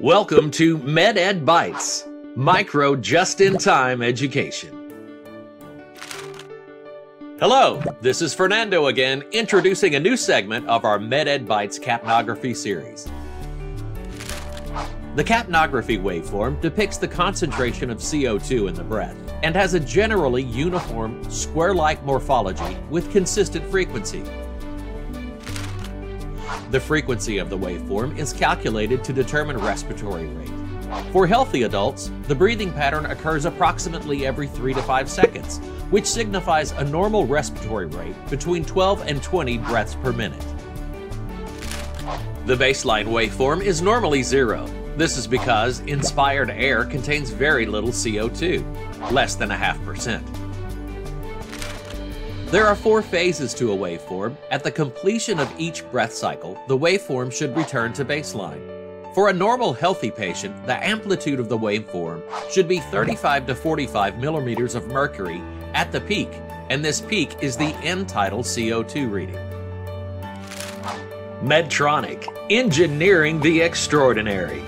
Welcome to MedEd Bytes, micro just-in-time education. Hello, this is Fernando again, introducing a new segment of our MedEd Bytes capnography series. The capnography waveform depicts the concentration of CO2 in the breath and has a generally uniform, square-like morphology with consistent frequency. The frequency of the waveform is calculated to determine respiratory rate. For healthy adults, the breathing pattern occurs approximately every 3 to 5 seconds, which signifies a normal respiratory rate between 12 and 20 breaths per minute. The baseline waveform is normally zero. This is because inspired air contains very little CO2, less than 0.5%. There are 4 phases to a waveform. At the completion of each breath cycle, the waveform should return to baseline. For a normal healthy patient, the amplitude of the waveform should be 35 to 45 millimeters of mercury at the peak, and this peak is the end-tidal CO2 reading. Medtronic, engineering the extraordinary.